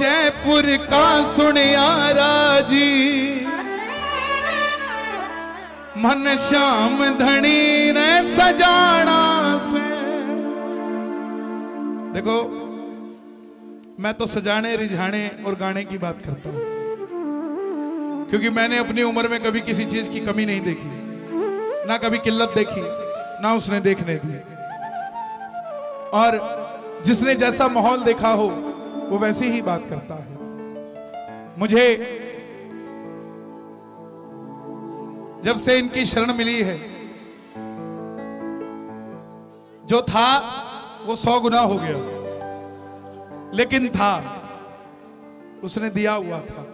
जयपुर का सुनियारा जी, मन श्याम धनी ने सजाना से। देखो मैं तो सजाने रिझाने और गाने की बात करता हूं, क्योंकि मैंने अपनी उम्र में कभी किसी चीज की कमी नहीं देखी, ना कभी किल्लत देखी, ना उसने देखने दी। और जिसने जैसा माहौल देखा हो वो वैसी ही बात करता है। मुझे जब से इनकी शरण मिली है, जो था वो 100 गुना हो गया, लेकिन था, उसने दिया हुआ था।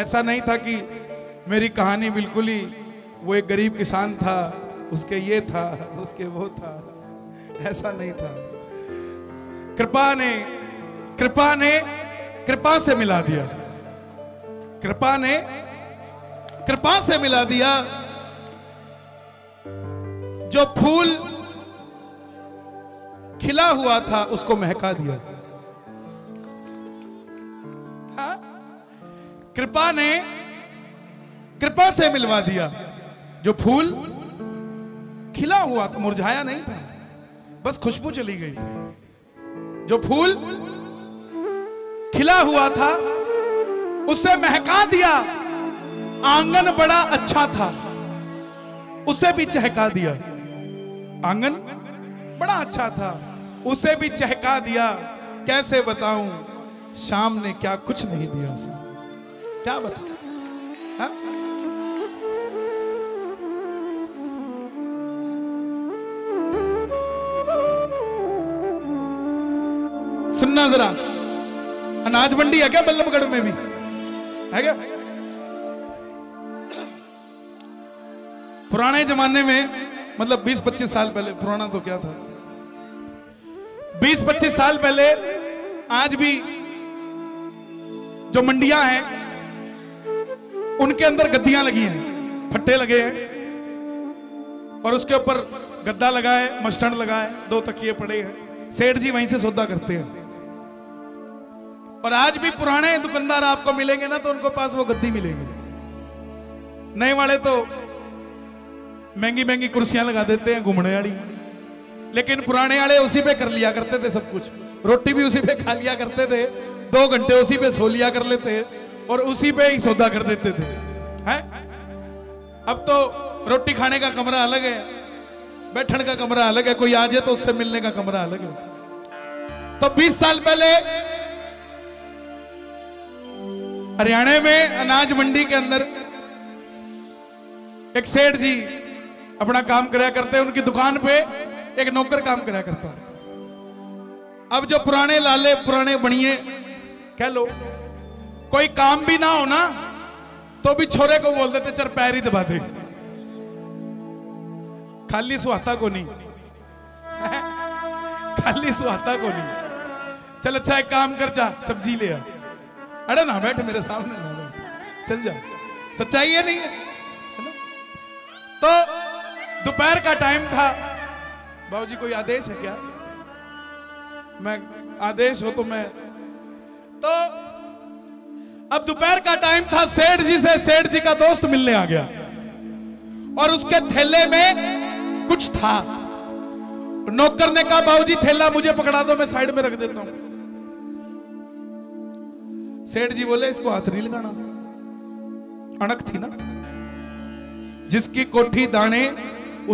ऐसा नहीं था कि मेरी कहानी बिल्कुल ही, वो एक गरीब किसान था, उसके ये था, उसके वो था, ऐसा नहीं था। कृपा ने कृपा से मिला दिया, कृपा ने कृपा से मिला दिया। जो फूल खिला हुआ था उसको महका दिया। हाँ? कृपा ने कृपा से मिलवा दिया। जो फूल खिला हुआ था, मुरझाया नहीं था, बस खुशबू चली गई थी। जो फूल खिला हुआ था उसे महका दिया, आंगन बड़ा अच्छा था उसे भी चहका दिया। आंगन बड़ा अच्छा था उसे भी चहका दिया। कैसे बताऊं, शाम ने क्या कुछ नहीं दिया उसे, क्या बताऊं। सुनना जरा, अनाज मंडी है क्या बल्लमगढ़ में भी? है क्या? पुराने जमाने में, मतलब 20-25 साल पहले, पुराना तो क्या था, 20-25 साल पहले, आज भी जो मंडियां हैं उनके अंदर गद्दियां लगी हैं, फट्टे लगे हैं, और उसके ऊपर गद्दा लगा है, मस्टर्ड लगा है, 2 तकिए पड़े हैं, सेठ जी वहीं से सौदा करते हैं। और आज भी पुराने दुकानदार आपको मिलेंगे ना, तो उनको पास वो गद्दी मिलेगी। नए वाले तो महंगी महंगी कुर्सियां लगा देते हैं घूमने वाली, लेकिन पुराने वाले उसी पे कर लिया करते थे सब कुछ। रोटी भी उसी पे खा लिया करते थे, 2 घंटे उसी पे सो लिया कर लेते और उसी पे ही सौदा कर देते थे। हैं? अब तो रोटी खाने का कमरा अलग है, बैठने का कमरा अलग है, कोई आ जाए तो उससे मिलने का कमरा अलग है। तो 20 साल पहले हरियाणा में अनाज मंडी के अंदर एक सेठ जी अपना काम कराया करते हैं, उनकी दुकान पे एक नौकर काम कराया करता। अब जो पुराने लाले, पुराने बनिए कह लो, कोई काम भी ना हो ना तो भी छोरे को बोल देते चल पैर ही दबा दे, खाली सुहाता को नहीं, खाली सुहाता को नहीं, चल अच्छा एक काम कर, जा सब्जी ले आ, अरे ना बैठ मेरे सामने, ना बैठ, चल जा। सच्चाई है नहीं है? तो दोपहर का टाइम था, बाबूजी कोई आदेश है क्या? मैं आदेश हो तो मैं तो। अब दोपहर का टाइम था, सेठ जी से सेठ जी का दोस्त मिलने आ गया, और उसके थैले में कुछ था। नौकर ने कहा बाबूजी थैला मुझे पकड़ा दो, मैं साइड में रख देता हूं। सेठ जी बोले इसको हाथ नहीं लगाना, अणक थी ना, जिसकी कोठी दाने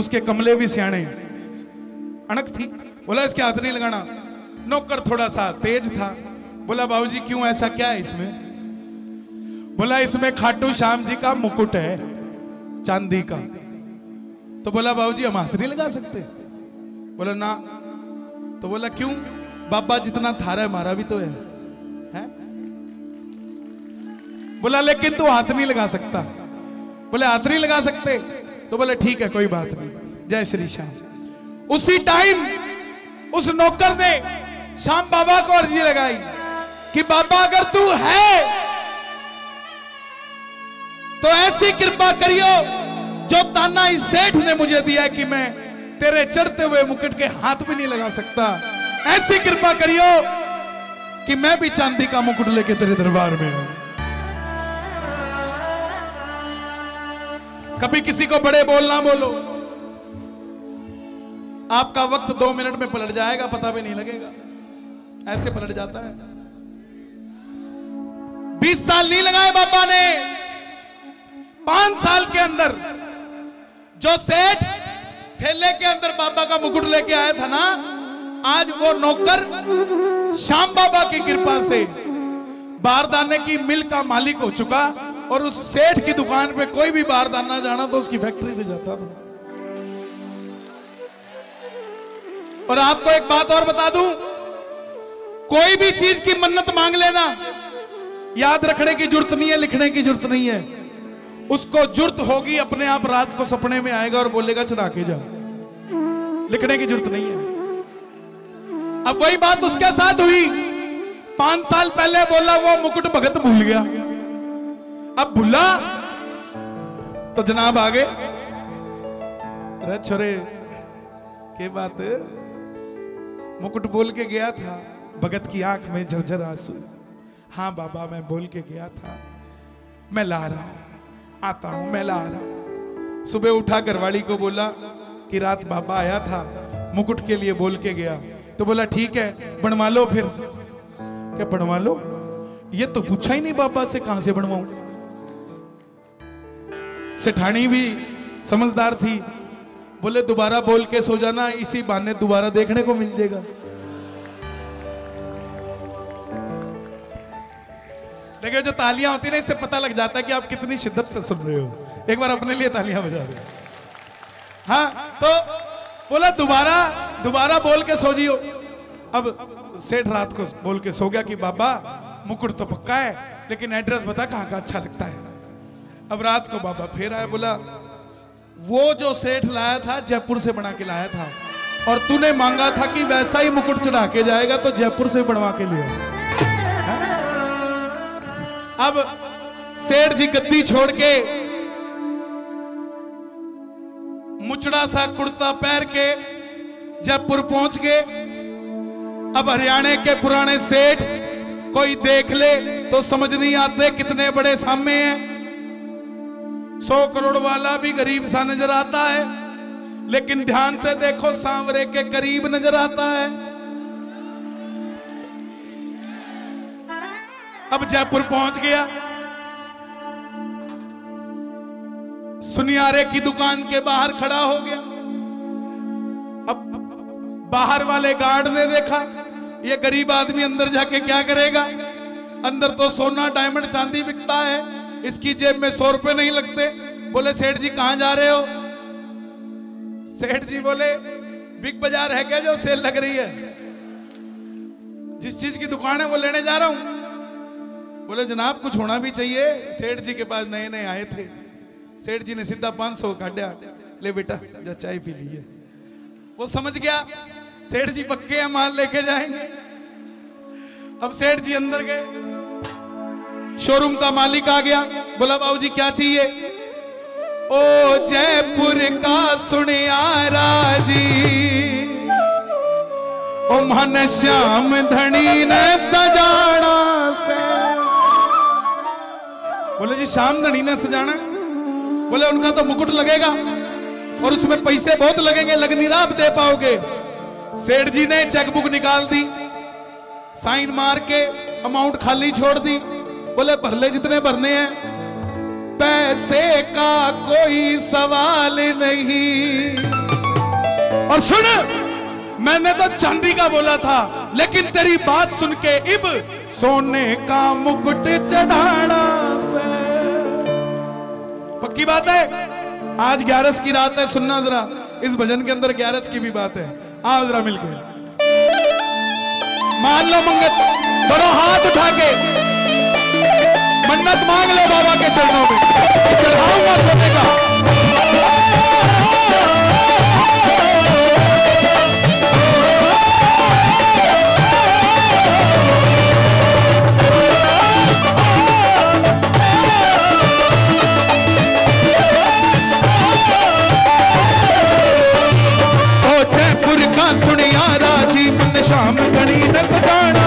उसके कमले भी सियाने, अणक थी, बोला इसके हाथ नहीं लगाना। नौकर थोड़ा सा तेज था, बोला बाबूजी क्यों, ऐसा क्या है इसमें? बोला इसमें खाटू श्याम जी का मुकुट है, चांदी का। तो बोला बाबूजी हम हाथ नहीं लगा सकते? बोला ना। तो बोला क्यों, बाबा जितना थारा है मारा भी तो है। बोला लेकिन तू हाथ नहीं लगा सकता। बोले हाथ नहीं लगा सकते? तो बोले ठीक है कोई बात नहीं, जय श्री श्याम। उसी टाइम उस नौकर ने श्याम बाबा को अर्जी लगाई कि बाबा अगर तू है तो ऐसी कृपा करियो जो ताना इस सेठ ने मुझे दिया कि मैं तेरे चढ़ते हुए मुकुट के हाथ भी नहीं लगा सकता, ऐसी कृपा करियो कि मैं भी चांदी का मुकुट लेके तेरे दरबार में हूं। कभी किसी को बड़े बोलना बोलो, आपका वक्त 2 मिनट में पलट जाएगा, पता भी नहीं लगेगा, ऐसे पलट जाता है। 20 साल नहीं लगाए बाबा ने, 5 साल के अंदर जो सेठ ठेले के अंदर बाबा का मुकुट लेके आया था ना, आज वो नौकर श्याम बाबा की कृपा से बारदाने की मिल का मालिक हो चुका। और उस सेठ की दुकान पे कोई भी बारदाना जाना तो उसकी फैक्ट्री से जाता था। और आपको एक बात और बता दूं, कोई भी चीज की मन्नत मांग लेना, याद रखने की जरूरत नहीं है, लिखने की जरूरत नहीं है, उसको जरूरत होगी अपने आप रात को सपने में आएगा और बोलेगा चढ़ा के जा, लिखने की जरूरत नहीं है। अब वही बात उसके साथ हुई, 5 साल पहले बोला वो मुकुट भगत भूल गया, अब भूला तो जनाब आगे, अरे छोरे के बात, मुकुट बोल के गया था, भगत की आंख में झरझर आंसू। हाँ बाबा मैं बोल के गया था, मैं ला रहा हूं, आता हूं, मैं ला रहा हूं। सुबह उठा घरवाली को बोला कि रात बाबा आया था, मुकुट के लिए बोल के गया। तो बोला ठीक है बनवा लो। फिर क्या बनवा लो, ये तो पूछा ही नहीं बाबा से, कहां से बनवाऊं। सेठानी भी समझदार थी, बोले दोबारा बोल के सो जाना, इसी बहाने दोबारा देखने को मिल जाएगा। देखिए जो तालियां होती ना, इससे पता लग जाता है कि आप कितनी शिद्दत से सुन रहे हो। एक बार अपने लिए तालियां बजा रहे। हाँ तो बोला दोबारा बोल के सो जियो। अब सेठ रात को बोल के सो गया कि बाबा मुकुट तो पक्का है, लेकिन एड्रेस बता कहाँ का अच्छा लगता है। अब रात को बाबा फिर आया, बोला वो जो सेठ लाया था जयपुर से बना के लाया था, और तूने मांगा था कि वैसा ही मुकुट चढ़ा के जाएगा, तो जयपुर से बनवा के लिया। अब सेठ जी गद्दी छोड़ के मुचड़ा सा कुर्ता पहन के जयपुर पहुंच गए। अब हरियाणा के पुराने सेठ कोई देख ले तो समझ नहीं आते कितने बड़े सामे हैं। 100 करोड़ वाला भी गरीब सा नजर आता है, लेकिन ध्यान से देखो सांवरे के करीब नजर आता है। अब जयपुर पहुंच गया, सुनियारे की दुकान के बाहर खड़ा हो गया। अब बाहर वाले गार्ड ने देखा ये गरीब आदमी अंदर जाके क्या करेगा, अंदर तो सोना डायमंड चांदी बिकता है, इसकी जेब में 100 रुपए नहीं लगते। बोले सेठ जी कहां जा रहे हो। सेठ जी बोले बिग बाजार है क्या, जो सेल लग रही है, जिस चीज की दुकान है वो लेने जा रहा हूं। बोले जनाब कुछ होना भी चाहिए, सेठ जी के पास नए नए आए थे। सेठ जी ने सीधा 500 काटा, ले बेटा जा चाय पी लीजिए। वो समझ गया सेठ जी पक्के हैं, माल लेके जाएंगे। अब सेठ जी अंदर गए, शोरूम का मालिक आ गया, बोला बाबू जी क्या चाहिए। ओ जयपुर का सुनियारा जी, ओ मन श्याम धनी ने सजाना से। बोले जी श्याम धनी ने सजाना। बोले उनका तो मुकुट लगेगा और उसमें पैसे बहुत लगेंगे, लग नहीं रहा, आप दे पाओगे। सेठ जी ने चेकबुक निकाल दी, साइन मार के अमाउंट खाली छोड़ दी। बोले भर ले जितने भरने हैं, पैसे का कोई सवाल नहीं। और सुन, मैंने तो चांदी का बोला था, लेकिन तेरी बात सुन के इब सोने का मुकुट चढ़ाना से। पक्की बात है, आज 11 की रात है, सुनना जरा, इस भजन के अंदर 11 की भी बात है। आओ जरा मिलके मान लो मंगत, बड़ो हाथ उठा के मन्नत मांग लो बाबा के चरणों में, चढ़ाऊंगा सोने का। सुनिया राजी मन श्याम धनी न सजाना।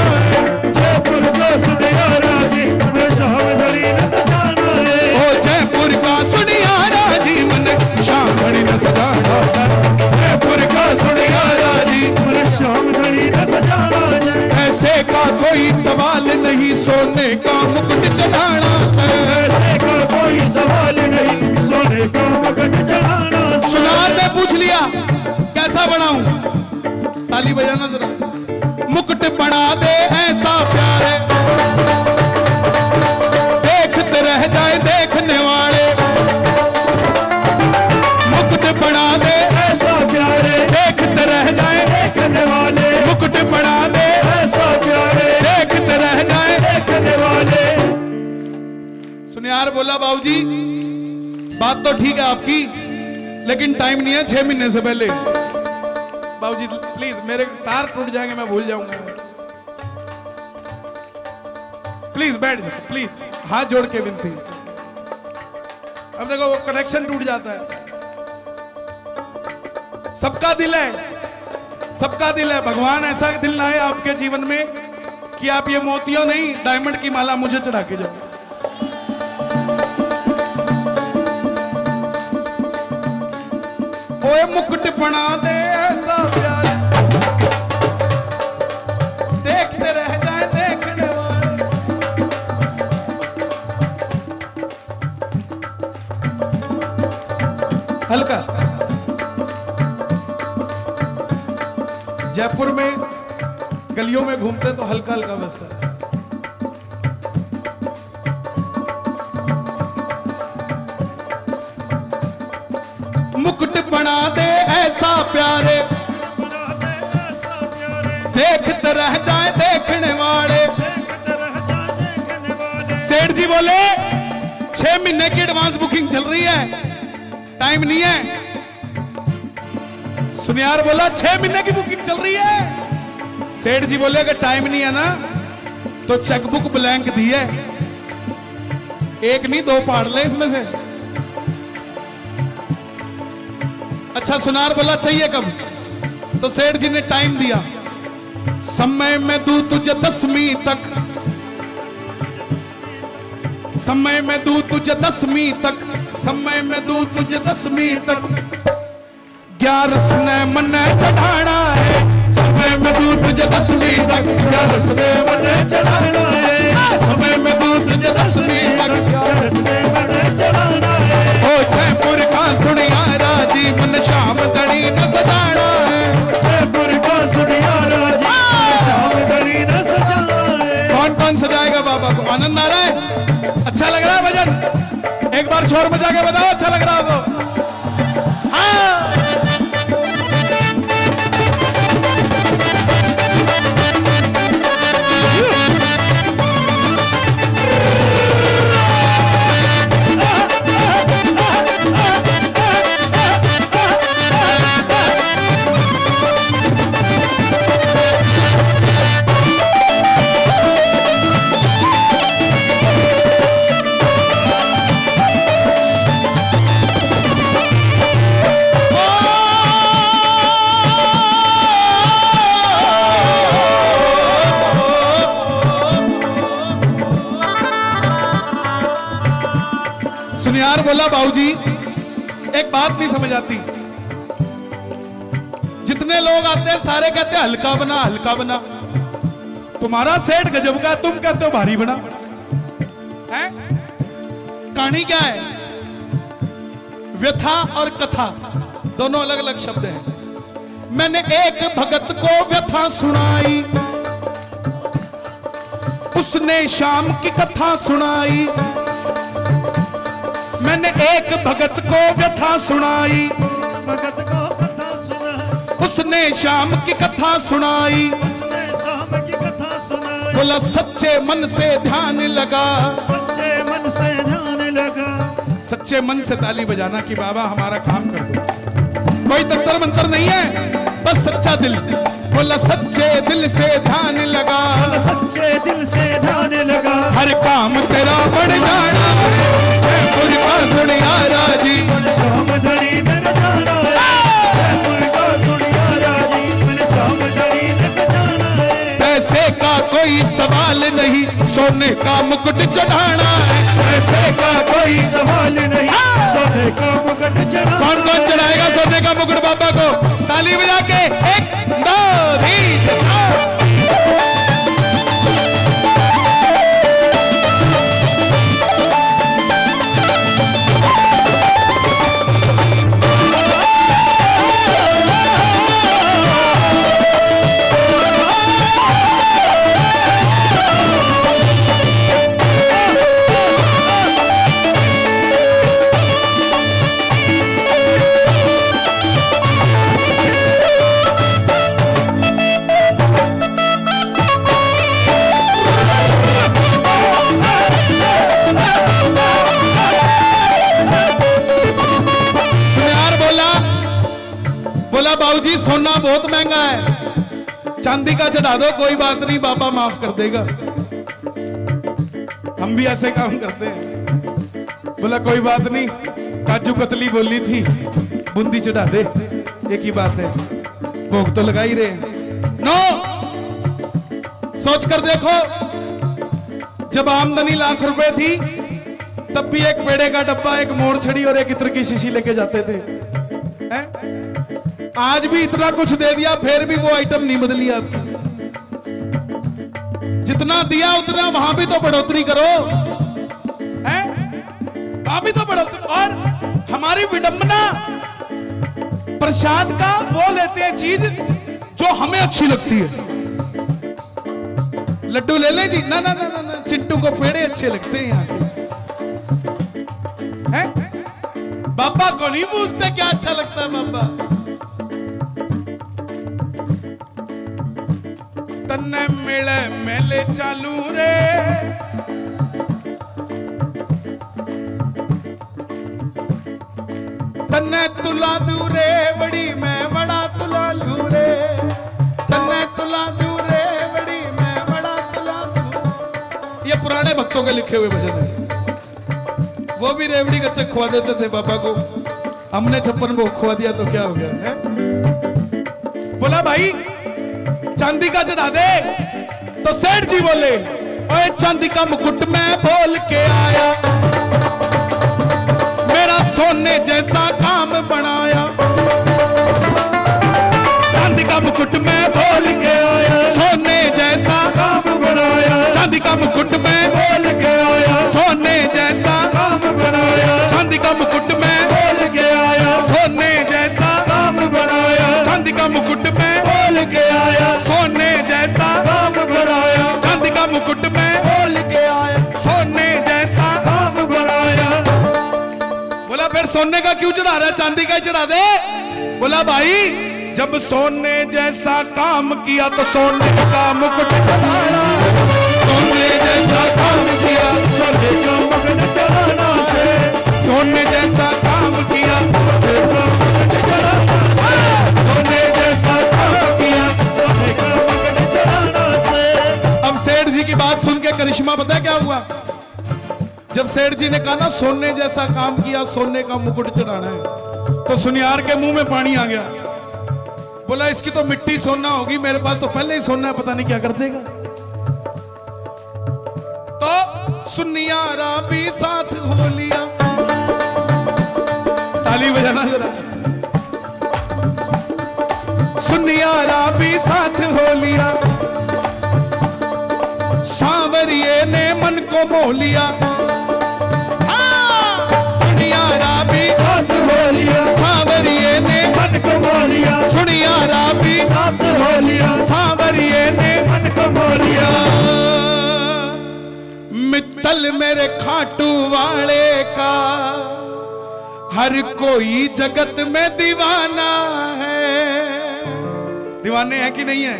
पैसे का कोई सवाल नहीं, सोने का मुकुट चढ़ाना से। पैसे का कोई सवाल नहीं, सोने का मुकुट चढ़ाना। सुनार ने पूछ लिया कैसा बनाऊं, ताली बजाना जरा। मुकुट बना दे ऐसा प्यारे, देखते रह जाए देखने वाले। मुकुट बना दे ऐसा प्यारे, देखते रह जाए देखने वाले। मुकुट बना दे ऐसा प्यारे, देखते रह जाए देखने वाले। सुनियार बोला बाबूजी बात तो ठीक है आपकी, लेकिन टाइम नहीं है, 6 महीने से पहले। बाबूजी प्लीज, मेरे तार टूट जाएंगे, मैं भूल जाऊंगा, प्लीज बैठ जाओ प्लीज, हाथ जोड़ के विनती। अब देखो वो कनेक्शन टूट जाता है। सबका दिल है, सबका दिल है। भगवान ऐसा दिल लाए आपके जीवन में कि आप ये मोतियों नहीं डायमंड की माला मुझे चढ़ा के जाओ। मुकुट बना दे ऐसा प्यारे, देखते रह जाए देखने वाले। हल्का जयपुर में गलियों में घूमते तो हल्का हल्का बसता है। मुकुट बना दे ऐसा प्यारे, देखते रह जाए देखने वाले। सेठ जी बोले 6 महीने की एडवांस बुकिंग चल रही है, टाइम नहीं है। सुनियार बोला 6 महीने की बुकिंग चल रही है। सेठ जी बोले अगर टाइम नहीं है ना तो चेकबुक ब्लैंक दी है, 1 नहीं 2 फाड़ ले इसमें से। अच्छा सुनार बोला चाहिए कब, तो सेठ जी ने टाइम दिया, समय में दू तुझे 10वीं तक, समय में दू तुझे 10वीं तक, समय में दू तुझे 10वीं तक। 11 ने मन चढ़ाना है, समय में दू तुझे 10वीं तक, 11 ने मन चढ़ाना है, समय में दू तुझे 10वीं तक, 11 ने मन चढ़ाना है। ओ जयपुर का सुनिया जी मन श्याम दड़ी न सजाना है, जयपुर का सुनियारा जी मन श्याम दड़ी न सजाना है। कौन कौन सजाएगा बाबा को? आनंद आ रहा है, अच्छा लग रहा है भजन? एक बार शोर बजा के बताओ अच्छा लग रहा है आपको? बोला बाबूजी एक बात नहीं समझ आती, जितने लोग आते हैं सारे कहते हैं हल्का बना हल्का बना, तुम्हारा सेठ गजब का, तुम कहते हो भारी बना है। कहानी क्या है? व्यथा और कथा दोनों अलग अलग शब्द हैं। मैंने एक भगत को व्यथा सुनाई, उसने शाम की कथा सुनाई। मैंने एक भगत को व्यथा सुनाई, भगत को कथा सुनाई, उसने शाम की कथा सुनाई, उसने शाम की कथा सुनाई। बोला सच्चे मन से ध्यान लगा, सच्चे मन से ध्यान लगा। सच्चे मन से ताली बजाना कि बाबा हमारा काम कर दो, कोई तंत्र मंत्र नहीं है, बस सच्चा दिल। बोला सच्चे दिल से ध्यान लगा, सच्चे दिल से ध्यान लगा। हर काम तेरा बढ़ जाना है, सुनियारा जी मन श्याम दड़ी न सजाना है, जयपुर का सुनियारा जी मन श्याम दड़ी न सजाना है। पैसे का कोई सवाल नहीं, सोने का मुकुट चढ़ाना है। पैसे का कोई सवाल नहीं, सोने का मुकुट चढ़ाना। कौन कौन चढ़ाएगा सोने का मुकुट बाबा को? ताली बजा के 1 2 3 4। सोना बहुत महंगा है, चांदी का चढ़ा दो, कोई बात नहीं, बाबा माफ कर देगा। हम भी ऐसे काम करते हैं। बोला कोई बात नहीं, काजू कतली बोली थी, बूंदी चढ़ा दे, एक ही बात है, भोग तो लगा ही रहे। नो, सोच कर देखो, जब आमदनी लाख रुपए थी तब भी एक पेड़े का डब्बा, एक मोड़ छड़ी और एक इत्र की शीशी लेके जाते थे। आज भी इतना कुछ दे दिया, फिर भी वो आइटम नहीं बदली आपकी। जितना दिया उतना वहां भी तो बढ़ोतरी करो, है? वहां भी तो बढ़ोतरी। और हमारी विडंबना, प्रसाद का वो लेते हैं चीज जो हमें अच्छी लगती है। लड्डू ले लें जी, ना ना ना ना, चिंटू को पेड़े अच्छे लगते हैं यहाँ के, हैं? बाबा को नहीं पूछते क्या अच्छा लगता है बाबा। तन्ने मिले मेले चालू रे, तन्ने तुला दू रे बड़ी मैं बड़ा तुला लू रे, तन्ने तुला दू रे बड़ी मैं बड़ा तुला लू। ये पुराने भक्तों के लिखे हुए भजन है। वो भी रेवड़ी का चख खुआ देते थे बाबा को, हमने 56 भोग खुआ दिया तो क्या हो गया है? बोला भाई चांदी का चढ़ा दे, तो सेठ जी बोले ओए चांदी का मुकुट मैं बोल के आया, मेरा सोने जैसा काम बनाया, चांदी का मुकुट मैं बोल के आया, सोने जैसा काम बनाया, चांदी का मुकुट मैं बोल के आया, सोने जैसा काम बनाया, चांदी का मुकुट मैं बोल के आया, सोने जैसा काम बनाया, चांदी का मुकुट मैं बोल के आया, सोने जैसा काम बनाया, चांदी का मुकुट में बोल के आया, सोने जैसा काम बनाया। बोला फिर सोने का क्यों चढ़ा रहा है, चांदी का चढ़ा दे। बोला भाई जब सोने जैसा काम किया तो सोने का मुकुट चढ़ाना, सोने जैसा काम किया सोने का मुकुट चढ़ाना से, सोने जैसा काम किया सोने का मुकुट चढ़ाना से, सोने जैसा बात सुन के करिश्मा पता क्या हुआ? जब सेठ जी ने कहा ना सोने जैसा काम किया सोने का मुकुट चढ़ाना है, तो सुनियार के मुंह में पानी आ गया। बोला इसकी तो मिट्टी सोना होगी, मेरे पास तो पहले ही सोना है, पता नहीं क्या कर देगा। तो सुनियारा भी साथ हो लिया, ताली बजाना जरा। सुनियारा भी साथ हो लिया, सांवरिये ने मन को मोह लिया, सुनियारा भी साथ हो लिया, सांवरिये ने मन को मोह लिया, सुनियारा भी साथ हो लिया, सांवरिये ने मन को मोह लिया। मित्तल मेरे खाटू वाले का हर कोई जगत में दीवाना है। दीवाने हैं कि नहीं है?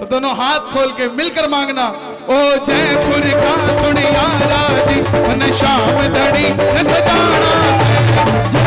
तो दोनों हाथ खोल के मिलकर मांगना। ओ जयपुर का सुनियारा जी, न शाम धड़ी न सजाना से।